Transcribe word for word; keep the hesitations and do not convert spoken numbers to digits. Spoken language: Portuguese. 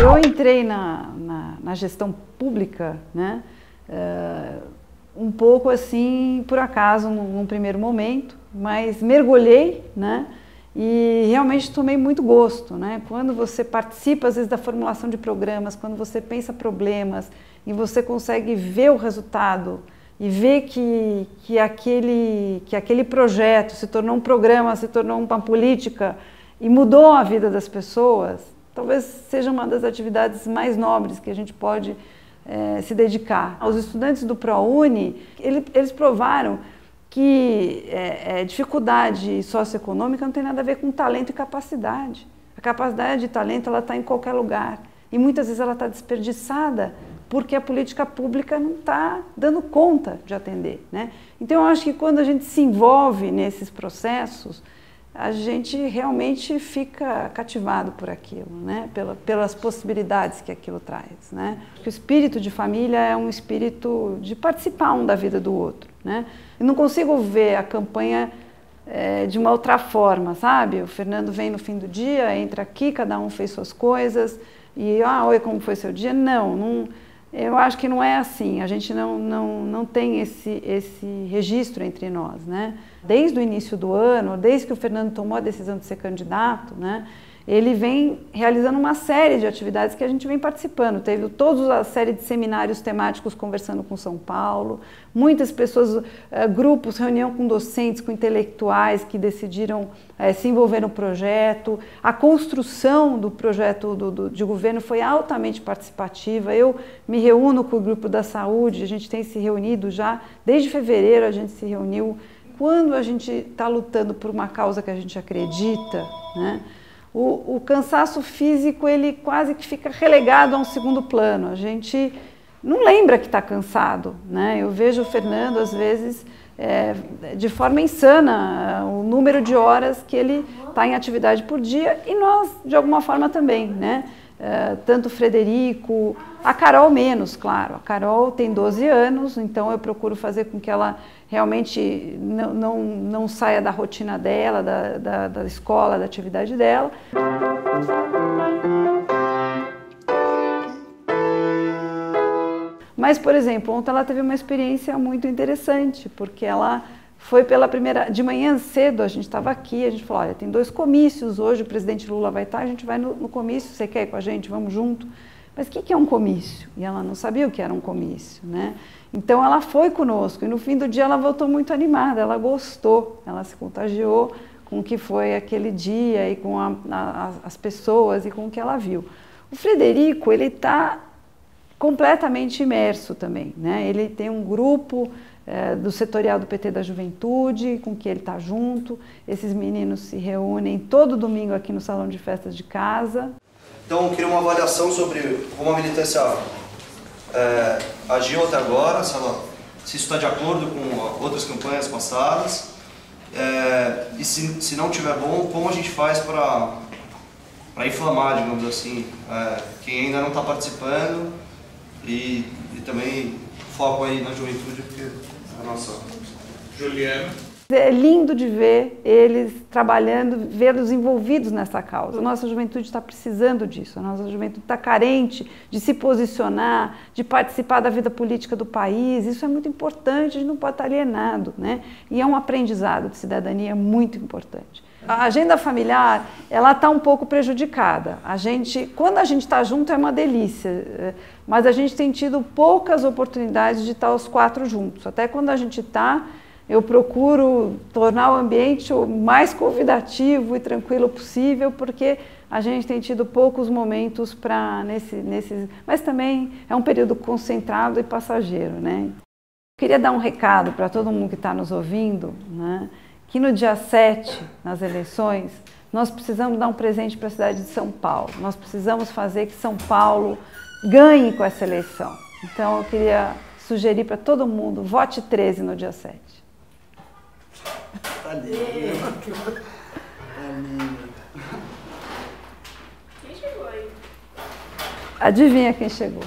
Eu entrei na, na, na gestão pública, né, uh, um pouco assim, por acaso, num, num primeiro momento, mas mergulhei, né, e realmente tomei muito gosto, né? Quando você participa, às vezes, da formulação de programas, quando você pensa problemas e você consegue ver o resultado e ver que, que, aquele, que aquele projeto se tornou um programa, se tornou uma política e mudou a vida das pessoas, talvez seja uma das atividades mais nobres que a gente pode é, se dedicar. Os estudantes do ProUni, ele, eles provaram que é, é, dificuldade socioeconômica não tem nada a ver com talento e capacidade. A capacidade e talento, ela está em qualquer lugar e muitas vezes ela está desperdiçada porque a política pública não está dando conta de atender, né? Então eu acho que quando a gente se envolve nesses processos, a gente realmente fica cativado por aquilo, né? Pela, pelas possibilidades que aquilo traz, né? O espírito de família é um espírito de participar um da vida do outro, né? Eu não consigo ver a campanha é, de uma outra forma, sabe? O Fernando vem no fim do dia, entra aqui, cada um fez suas coisas e, ah, oi, como foi seu dia? Não, não, eu acho que não é assim, a gente não, não, não tem esse, esse registro entre nós, né? Desde o início do ano, desde que o Fernando tomou a decisão de ser candidato, né? Ele vem realizando uma série de atividades que a gente vem participando. Teve toda a série de seminários temáticos conversando com São Paulo, muitas pessoas, grupos, reunião com docentes, com intelectuais que decidiram é, se envolver no projeto. A construção do projeto do, do, de governo foi altamente participativa. Eu me reúno com o grupo da saúde, a gente tem se reunido já, desde fevereiro a gente se reuniu. Quando a gente está lutando por uma causa que a gente acredita, né? O, o cansaço físico, ele quase que fica relegado a um segundo plano. A gente não lembra que está cansado, né? Eu vejo o Fernando, às vezes, é, de forma insana, o número de horas que ele está em atividade por dia, e nós, de alguma forma, também, né? É, tanto o Frederico, a Carol menos, claro. A Carol tem doze anos, então eu procuro fazer com que ela realmente não, não, não saia da rotina dela, da, da, da escola, da atividade dela. Mas, por exemplo, ontem ela teve uma experiência muito interessante, porque ela foi pela primeira... De manhã cedo a gente estava aqui, a gente falou, olha, tem dois comícios hoje, o presidente Lula vai estar, a gente vai no, no comício, você quer ir com a gente, vamos junto. Mas o que, que é um comício? E ela não sabia o que era um comício, né? Então ela foi conosco e no fim do dia ela voltou muito animada, ela gostou, ela se contagiou com o que foi aquele dia e com a, a, as pessoas e com o que ela viu. O Frederico, ele está completamente imerso também, né? Ele tem um grupo é, do setorial do P T da Juventude, com que ele está junto. Esses meninos se reúnem todo domingo aqui no Salão de Festas de casa. Então, eu queria uma avaliação sobre como a militância é, agiu até agora, se, ela, se isso está de acordo com outras campanhas passadas, é, e se, se não tiver bom, como a gente faz para para inflamar, digamos assim, é, quem ainda não está participando. E, e também foco aí na juventude, porque é a nossa Juliana. É lindo de ver eles trabalhando, vê-los envolvidos nessa causa. A nossa juventude está precisando disso, a nossa juventude está carente de se posicionar, de participar da vida política do país. Isso é muito importante, a gente não pode estar alienado, né? E é um aprendizado de cidadania muito importante. A agenda familiar, ela está um pouco prejudicada. A gente, quando a gente está junto é uma delícia, mas a gente tem tido poucas oportunidades de estar os quatro juntos. Até quando a gente está, eu procuro tornar o ambiente o mais convidativo e tranquilo possível, porque a gente tem tido poucos momentos para nesse, nesses... Mas também é um período concentrado e passageiro, né? Queria dar um recado para todo mundo que está nos ouvindo, né? Que no dia sete, nas eleições, nós precisamos dar um presente para a cidade de São Paulo. Nós precisamos fazer que São Paulo ganhe com essa eleição. Então eu queria sugerir para todo mundo, vote treze no dia sete. Quem chegou aí? Adivinha quem chegou?